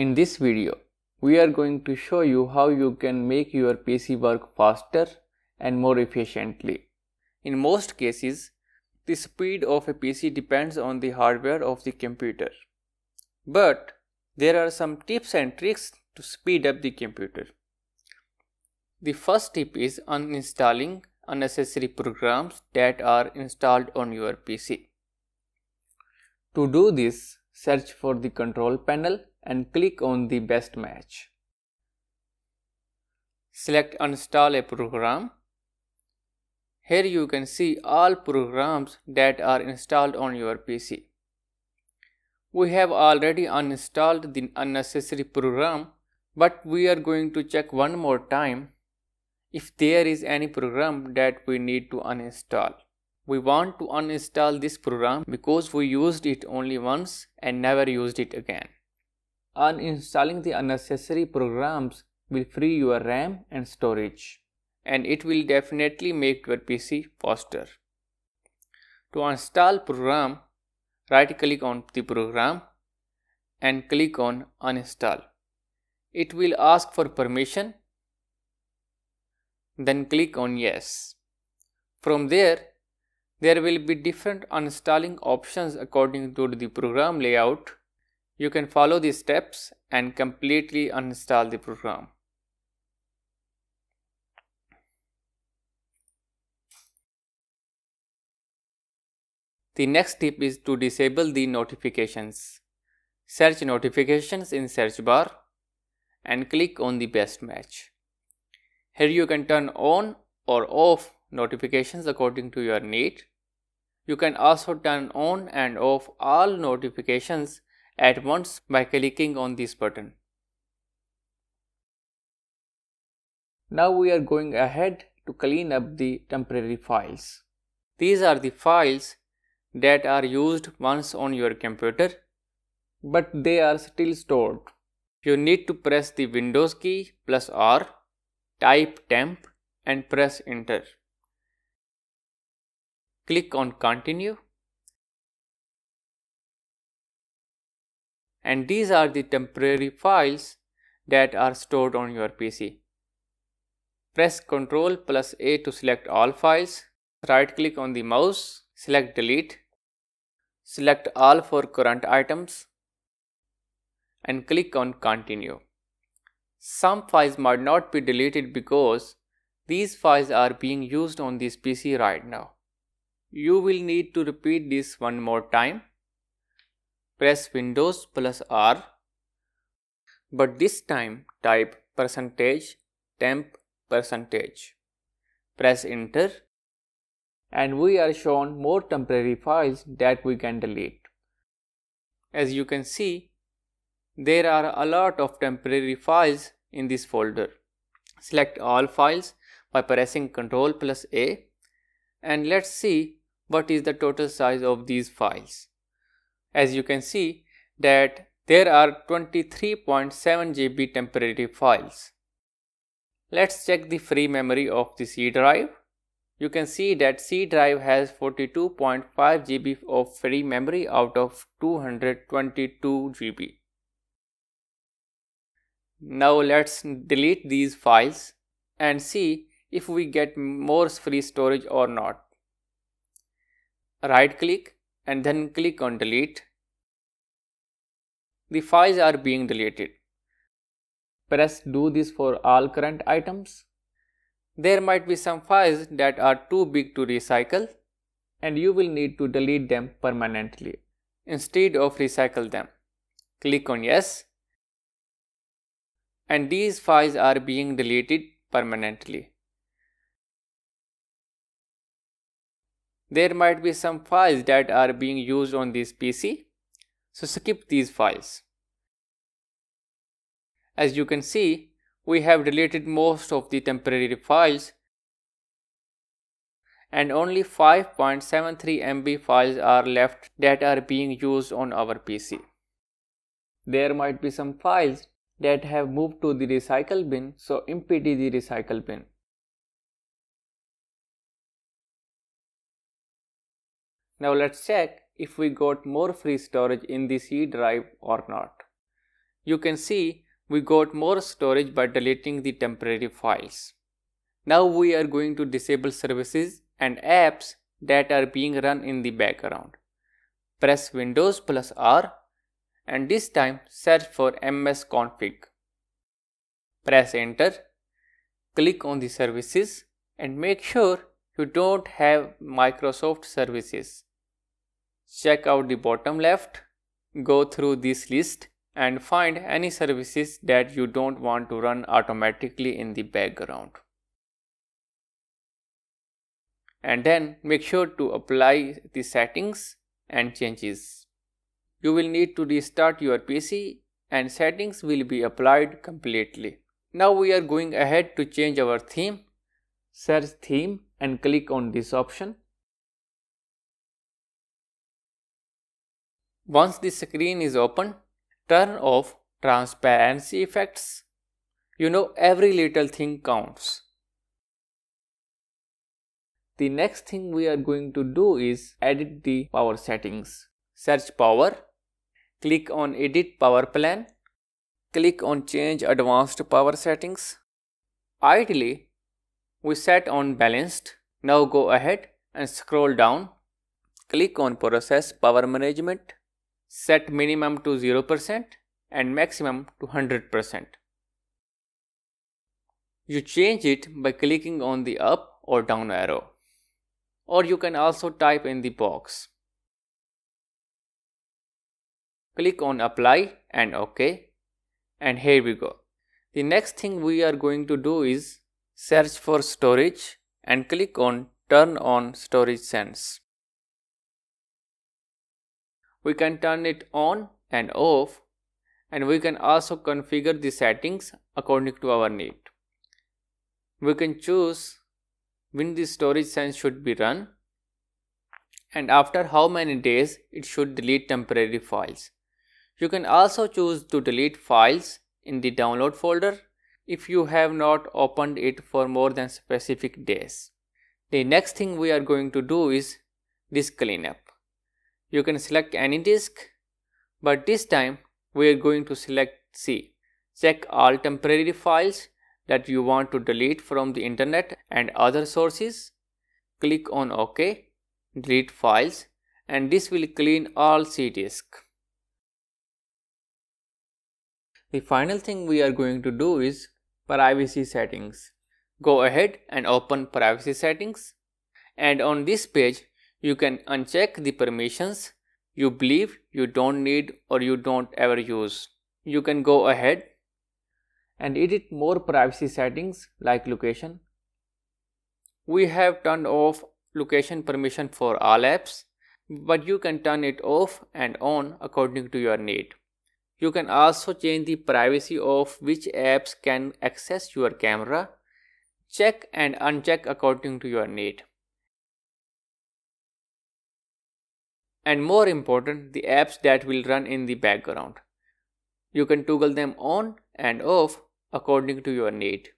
In this video, we are going to show you how you can make your PC work faster and more efficiently. In most cases, the speed of a PC depends on the hardware of the computer. But there are some tips and tricks to speed up the computer. The first tip is uninstalling unnecessary programs that are installed on your PC. To do this, search for the control panel and click on the best match. Select Uninstall a program. Here you can see all programs that are installed on your PC. We have already uninstalled the unnecessary program, but we are going to check one more time if there is any program that we need to uninstall. We want to uninstall this program because we used it only once and never used it again. Uninstalling the unnecessary programs will free your RAM and storage, and it will definitely make your PC faster. To uninstall program, right click on the program and click on uninstall. It will ask for permission, then click on yes. From there will be different uninstalling options according to the program layout. You can follow these steps and completely uninstall the program. The next tip is to disable the notifications. Search notifications in search bar and click on the best match. Here you can turn on or off notifications according to your need. You can also turn on and off all notifications at once by clicking on this button. Now we are going ahead to clean up the temporary files. These are the files that are used once on your computer, but they are still stored. You need to press the Windows key plus R, type temp and press enter. Click on continue. And these are the temporary files that are stored on your PC. Press Ctrl plus A to select all files. Right click on the mouse, select delete. Select all for current items and click on continue. Some files might not be deleted because these files are being used on this PC right now. You will need to repeat this one more time. Press Windows plus R, but this time type %temp%. Press enter and we are shown more temporary files that we can delete. As you can see, there are a lot of temporary files in this folder. Select all files by pressing Ctrl plus A and let's see what is the total size of these files. As you can see that there are 23.7 GB temporary files. Let's check the free memory of the C drive. You can see that C drive has 42.5 GB of free memory out of 222 GB. Now let's delete these files and see if we get more free storage or not. Right click and then click on delete. The files are being deleted. Press do this for all current items. There might be some files that are too big to recycle and you will need to delete them permanently instead of recycle them. Click on yes and these files are being deleted permanently. There might be some files that are being used on this PC, so skip these files. As you can see, we have deleted most of the temporary files and only 5.73 MB files are left that are being used on our PC. There might be some files that have moved to the recycle bin, so empty the recycle bin. Now let's check if we got more free storage in the C drive or not. You can see we got more storage by deleting the temporary files. Now we are going to disable services and apps that are being run in the background. Press Windows plus R and this time search for msconfig. Press enter, click on the services and make sure you don't have Microsoft services. Check out the bottom left, go through this list and find any services that you don't want to run automatically in the background. And then make sure to apply the settings and changes. You will need to restart your PC and settings will be applied completely. Now we are going ahead to change our theme. Search theme and click on this option. Once the screen is open, turn off transparency effects. You know, every little thing counts. The next thing we are going to do is edit the power settings. Search power, click on edit power plan, click on change advanced power settings. Ideally, we set on balanced. Now go ahead and scroll down, click on process power management, set minimum to 0% and maximum to 100%. You change it by clicking on the up or down arrow, or you can also type in the box. Click on apply and OK, and here we go. The next thing we are going to do is search for storage and click on turn on storage sense. We can turn it on and off, and we can also configure the settings according to our need. We can choose when the storage sense should be run and after how many days it should delete temporary files. You can also choose to delete files in the download folder if you have not opened it for more than specific days. The next thing we are going to do is disk cleanup. You can select any disk, but this time we are going to select C. Check all temporary files that you want to delete from the internet and other sources. Click on OK, delete files, and this will clean all C disk. The final thing we are going to do is privacy settings. Go ahead and open privacy settings, and on this page you can uncheck the permissions you believe you don't need or you don't ever use. You can go ahead and edit more privacy settings like location. We have turned off location permission for all apps, but you can turn it off and on according to your need. You can also change the privacy of which apps can access your camera. Check and uncheck according to your need. And more important, the apps that will run in the background. You can toggle them on and off according to your need.